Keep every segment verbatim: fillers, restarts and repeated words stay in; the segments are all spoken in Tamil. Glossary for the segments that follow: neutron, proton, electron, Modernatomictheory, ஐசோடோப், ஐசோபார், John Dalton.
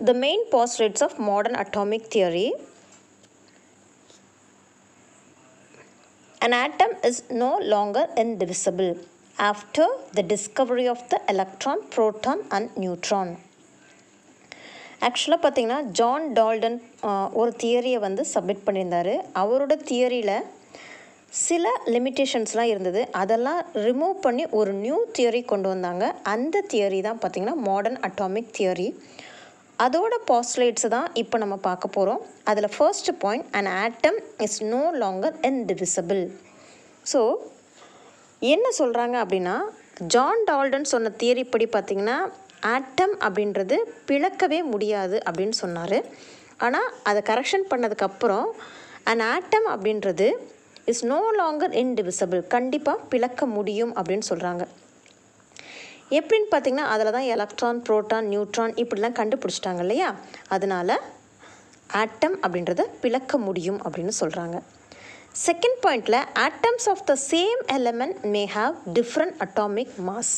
the main postulates of modern atomic theory. An atom is no longer indivisible after the discovery of the electron, proton and neutron. Actually பார்த்தீங்கன்னா John Dalton ஒரு தியரியை வந்து சப்மிட் பண்ணியிருந்தாரு. அவரோட தியரியில் சில லிமிட்டேஷன்ஸ்லாம் இருந்தது, அதெல்லாம் ரிமூவ் பண்ணி ஒரு நியூ தியரி கொண்டு வந்தாங்க. அந்த தியரி தான் பார்த்தீங்கன்னா மாடர்ன் அட்டாமிக் தியரி. அதோட பாஸ்டுலேட்ஸ் தான் இப்போ நம்ம பார்க்க போகிறோம். அதில் first point, and atom is no longer indivisible. So என்ன சொல்கிறாங்க அப்படின்னா, ஜான் டால்டன் சொன்ன தியரி படி பார்த்திங்கன்னா ஆட்டம் அப்படின்றது பிளக்கவே முடியாது அப்படின்னு சொன்னார். ஆனால் அதை கரெக்ஷன் பண்ணதுக்கப்புறம் அண்ட் ஆட்டம் அப்படின்றது இஸ் நோ லாங்கர் இன்டிவிசிபிள், கண்டிப்பாக பிளக்க முடியும் அப்படின்னு சொல்கிறாங்க. எப்படின்னு பார்த்திங்கன்னா அதில் தான் எலக்ட்ரான், புரோட்டான், நியூட்ரான் இப்படிலாம் கண்டுபிடிச்சிட்டாங்க இல்லையா, அதனால் ஆட்டம் அப்படின்றத பிளக்க முடியும் அப்படின்னு சொல்கிறாங்க. செகண்ட் பாயிண்டில், atoms of the same element may have different atomic mass.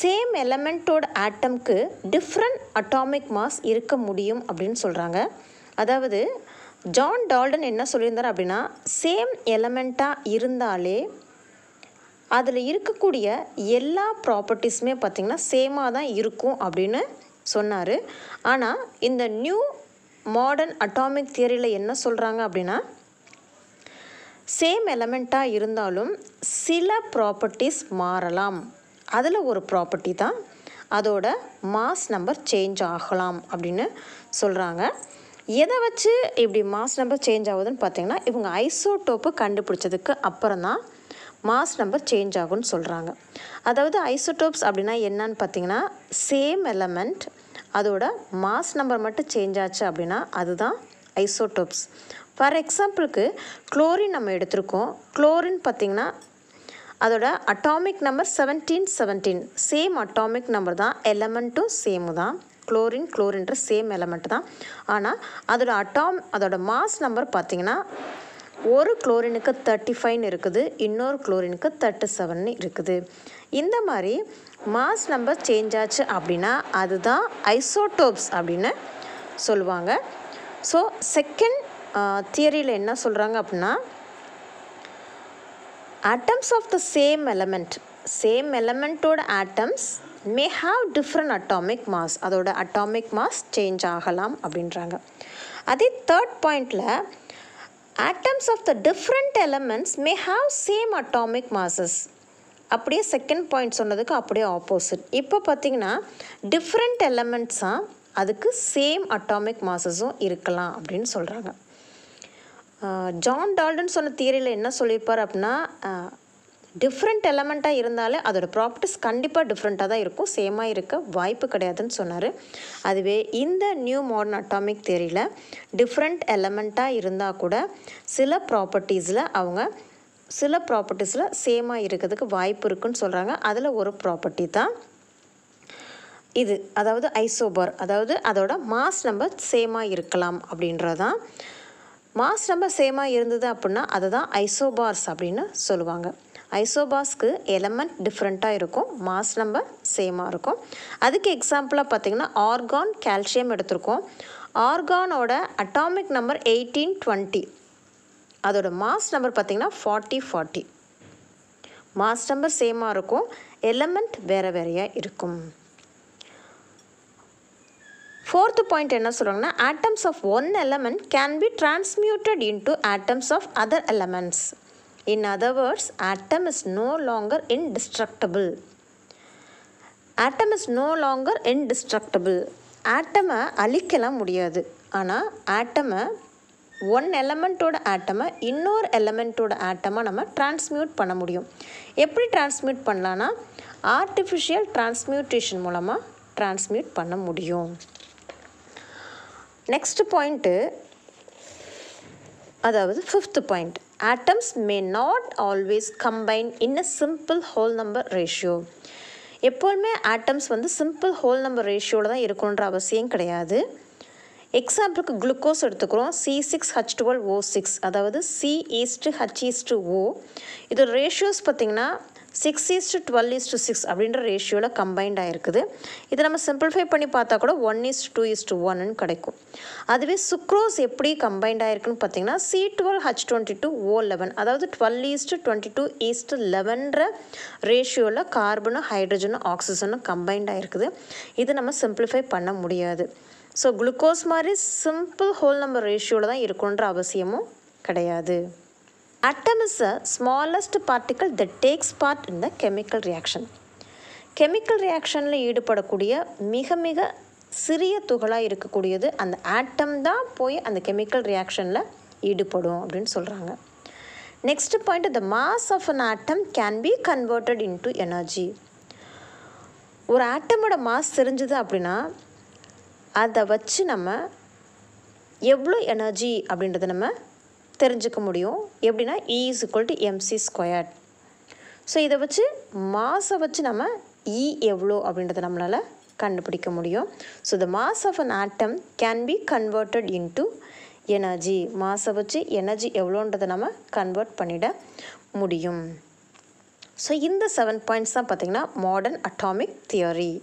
Same எலமெண்ட்டோட ஆட்டம்க்கு டிஃப்ரெண்ட் அட்டாமிக் மாஸ் இருக்க முடியும் அப்படின்னு சொல்கிறாங்க. அதாவது ஜான் டால்டன் என்ன சொல்லியிருந்தார் அப்படின்னா, சேம் எலமெண்ட்டாக இருந்தாலே அதில் இருக்கக்கூடிய எல்லா ப்ராப்பர்ட்டிஸுமே பார்த்திங்கன்னா சேமாக தான் இருக்கும் அப்படின்னு சொன்னார். ஆனால் இந்த நியூ மாடர்ன் அட்டாமிக் தியரியில் என்ன சொல்கிறாங்க அப்படின்னா, சேம் எலமெண்ட்டாக இருந்தாலும் சில ப்ராப்பர்ட்டிஸ் மாறலாம், அதில் ஒரு ப்ராப்பர்ட்டி தான் அதோட மாஸ் நம்பர் சேஞ்ச் ஆகலாம் அப்படின்னு சொல்கிறாங்க. எதை வச்சு இப்படி மாஸ் நம்பர் சேஞ்ச் ஆகுதுன்னு பார்த்திங்கன்னா, இவங்க ஐசோடோப்பு கண்டுபிடிச்சதுக்கு அப்புறம் தான் மாஸ் நம்பர் சேஞ்ச் ஆகும்னு சொல்கிறாங்க. அதாவது ஐசோடோப்ஸ் அப்படின்னா என்னன்னு பார்த்திங்கன்னா, சேம் எலமெண்ட் அதோட மாஸ் நம்பர் மட்டும் சேஞ்ச் ஆச்சு அப்படின்னா அதுதான் ஐசோடோப்ஸ். ஃபார் எக்ஸாம்பிளுக்கு குளோரின் நம்ம எடுத்திருக்கோம். குளோரின் பார்த்திங்கன்னா அதோட atomic number seventeen seventeen, same atomic number தான், எலமெண்ட்டும் சேமு தான், குளோரின் குளோரின்ற சேம் எலமெண்ட் தான். ஆனால் அதோட அட்டாம் அதோட மாஸ் நம்பர் பார்த்திங்கன்னா ஒரு குளோரினுக்கு தேர்ட்டி ஃபைவ்னு இருக்குது, இன்னொரு குளோரினுக்கு தேர்ட்டி செவன்னு இருக்குது. இந்த மாதிரி மாஸ் நம்பர் சேஞ்ச் ஆச்சு அப்படின்னா அதுதான் ஐசோடோப்ஸ் அப்படின்னு சொல்லுவாங்க. ஸோ செகண்ட் தியரியில் என்ன சொல்கிறாங்க அப்படின்னா, atoms of the same element, same எலமெண்ட்டோட atoms may have different atomic mass, அதோட அட்டாமிக் மாஸ் சேஞ்ச் ஆகலாம் அப்படின்றாங்க. அதே தேர்ட் பாயிண்டில், atoms of the different elements may have same atomic masses. அப்படியே செகண்ட் பாயிண்ட் சொன்னதுக்கு அப்படியே ஆப்போசிட். இப்போ பார்த்திங்கன்னா டிஃப்ரெண்ட் எலமெண்ட்ஸாக அதுக்கு சேம் அட்டாமிக் மாசஸும் இருக்கலாம் அப்படின்னு சொல்கிறாங்க. ஜான் டால்டன் சொன்ன தியரியில் என்ன சொல்லியிருப்பார் அப்படின்னா, டிஃப்ரெண்ட் எலமெண்ட்டாக இருந்தாலே அதோடய ப்ராப்பர்ட்டிஸ் கண்டிப்பாக டிஃப்ரெண்ட்டாக தான் இருக்கும், சேமாக இருக்க வாய்ப்பு கிடையாதுன்னு சொன்னார். அதுவே இந்த நியூ மாடர்ன் அட்டாமிக் தியரியில் டிஃப்ரெண்ட் எலமெண்ட்டாக இருந்தால் கூட சில ப்ராப்பர்ட்டிஸில் அவங்க சில ப்ராப்பர்ட்டிஸில் சேமாக இருக்கிறதுக்கு வாய்ப்பு இருக்குன்னு சொல்கிறாங்க. அதில் ஒரு ப்ராப்பர்ட்டி தான் இது, அதாவது ஐசோபார், அதாவது அதோட மாஸ் நம்பர் சேமாக இருக்கலாம் அப்படின்றதான். மாஸ் நம்பர் சேமாக இருந்தது அப்படின்னா அதை தான் ஐசோபார்ஸ் அப்படின்னு சொல்லுவாங்க. ஐசோபார்ஸ்க்கு எலமெண்ட் டிஃப்ரெண்ட்டாக இருக்கும், மாஸ் நம்பர் சேமாக இருக்கும். அதுக்கு எக்ஸாம்பிளாக பார்த்திங்கன்னா ஆர்கான், கால்சியம் எடுத்திருக்கோம். ஆர்கானோட அட்டாமிக் நம்பர் எயிட்டீன் டுவெண்ட்டி, அதோட மாஸ் நம்பர் பார்த்திங்கன்னா ஃபார்ட்டி ஃபார்ட்டி. மாஸ் நம்பர் சேமாக இருக்கும், எலமெண்ட் வேறு வேறையாக இருக்கும். ஃபோர்த்து பாயிண்ட் என்ன சொல்கிறாங்கன்னா, atoms of one element can be transmuted into atoms of other elements. In other words, atom is no longer indestructible. Atom is no longer indestructible. ஆட்டமை அழிக்கலாம் முடியாது, ஆனால் ஆட்டமை ஒன் எலமெண்ட்டோட ஆட்டமை இன்னொரு எலமெண்ட்டோட ஆட்டமாக நம்ம டிரான்ஸ்மியூட் பண்ண முடியும். எப்படி டிரான்ஸ்மியூட் பண்ணலான்னா ஆர்டிஃபிஷியல் டிரான்ஸ்மியூட்டேஷன் மூலமாக டிரான்ஸ்மியூட் பண்ண முடியும். நெக்ஸ்ட் பாயிண்ட்டு, அதாவது fifth point, atoms may not always combine in a simple whole number ratio. எப்போதுமே ஆட்டம்ஸ் வந்து சிம்பிள் ஹோல் நம்பர் ரேஷியோவில் தான் இருக்கணுன்ற அவசியம் கிடையாது. எக்ஸாம்பிளுக்கு குளுக்கோஸ் எடுத்துக்கிறோம், C six H twelve O six, அதாவது C is to H is to O. இதோட ரேஷியோஸ் பார்த்திங்கன்னா six is to twelve is to six அப்படின்ற ரேஷியோவில் கம்பைண்ட் ஆகிருக்குது. இதை நம்ம சிம்பிளிஃபை பண்ணி பார்த்தா கூட one is to two is to one கிடைக்கும். அதுவே சுக்ரோஸ் எப்படி கம்பைண்ட் ஆகிருக்குன்னு பார்த்தீங்கன்னா C twelve H twenty-two O eleven, அதாவது twelve is to twenty-two is to eleven ரேஷியோவில் கார்பனும் ஹைட்ரஜனும் ஆக்சிஜனும் கம்பைண்ட் ஆகிருக்குது. இதை நம்ம சிம்பிளிஃபை பண்ண முடியாது. ஸோ குளுக்கோஸ் மாதிரி சிம்பிள் ஹோல் நம்பர் ரேஷியோவில் தான் இருக்குன்ற அவசியமும் கிடையாது. Atom is the smallest particle that takes part in the chemical reaction. Chemical reactionல ஈடுபடக்கூடிய மிக மிக சிறிய துகளாக இருக்கக்கூடியது அந்த ஆட்டம் தான் போய் அந்த கெமிக்கல் ரியாக்ஷனில் ஈடுபடும் அப்படின்னு சொல்கிறாங்க. Next point, the mass of an atom can be converted into energy. ஒரு ஆட்டமோட மாஸ் தெரிஞ்சுது அப்படின்னா அதை வச்சு நம்ம எவ்வளோ எனர்ஜி அப்படின்றத நம்ம தெரிஞ்சுக்க முடியும். எப்படின்னா E is equal to mc squared. So இதை வச்சு மாஸை வச்சு நம்ம E எவ்வளோ அப்படின்றத நம்மளால் கண்டுபிடிக்க முடியும். So the mass of an atom can be converted into energy. மாஸை வச்சு எனர்ஜி எவ்வளோன்றதை நம்ம கன்வெர்ட் பண்ணிட முடியும். ஸோ இந்த செவன் பாயிண்ட்ஸ் தான் பார்த்திங்கன்னா மாடர்ன் அட்டாமிக் தியரி.